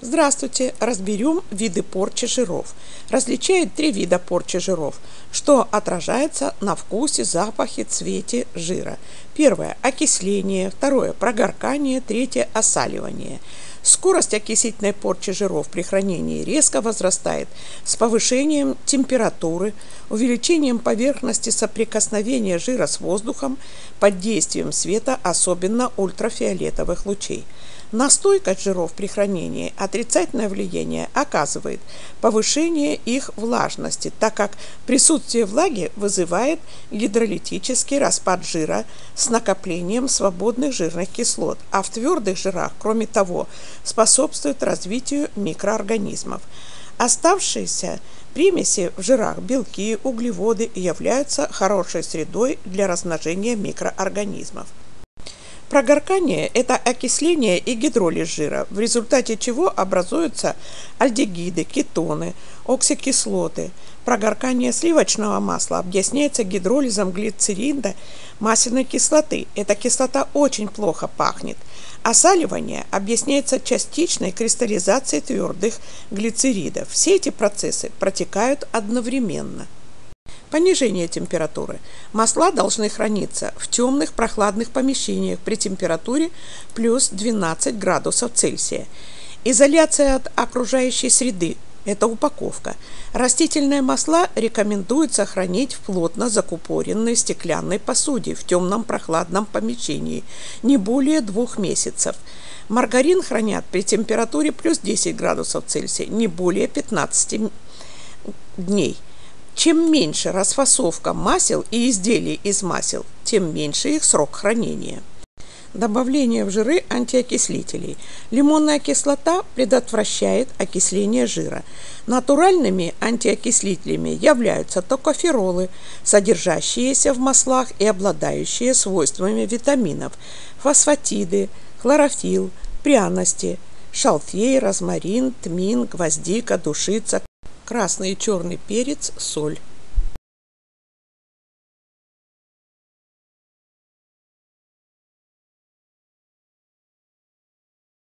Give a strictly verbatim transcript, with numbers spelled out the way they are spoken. Здравствуйте! Разберем виды порчи жиров. Различают три вида порчи жиров, что отражается на вкусе, запахе, цвете жира. Первое – окисление, второе – прогоркание, третье – осаливание. Скорость окисительной порчи жиров при хранении резко возрастает с повышением температуры, увеличением поверхности соприкосновения жира с воздухом, под действием света, особенно ультрафиолетовых лучей. Настойкость жиров при хранении отрицательное влияние оказывает повышение их влажности, так как присутствие влаги вызывает гидролитический распад жира с накоплением свободных жирных кислот, а в твердых жирах, кроме того, способствует развитию микроорганизмов. Оставшиеся примеси в жирах, белки, углеводы являются хорошей средой для размножения микроорганизмов. Прогоркание – это окисление и гидролиз жира, в результате чего образуются альдегиды, кетоны, оксикислоты. Прогоркание сливочного масла объясняется гидролизом глицерина масляной кислоты. Эта кислота очень плохо пахнет. Осаливание объясняется частичной кристаллизацией твердых глицеридов. Все эти процессы протекают одновременно. Понижение температуры. Масла должны храниться в темных прохладных помещениях при температуре плюс двенадцать градусов Цельсия. Изоляция от окружающей среды – это упаковка. Растительные масла рекомендуется хранить в плотно закупоренной стеклянной посуде в темном прохладном помещении не более двух месяцев. Маргарин хранят при температуре плюс десять градусов Цельсия не более пятнадцати дней. Чем меньше расфасовка масел и изделий из масел, тем меньше их срок хранения. Добавление в жиры антиокислителей. Лимонная кислота предотвращает окисление жира. Натуральными антиокислителями являются токоферолы, содержащиеся в маслах и обладающие свойствами витаминов, фосфатиды, хлорофилл, пряности, шалфей, розмарин, тмин, гвоздика, душица, красный и черный перец, соль.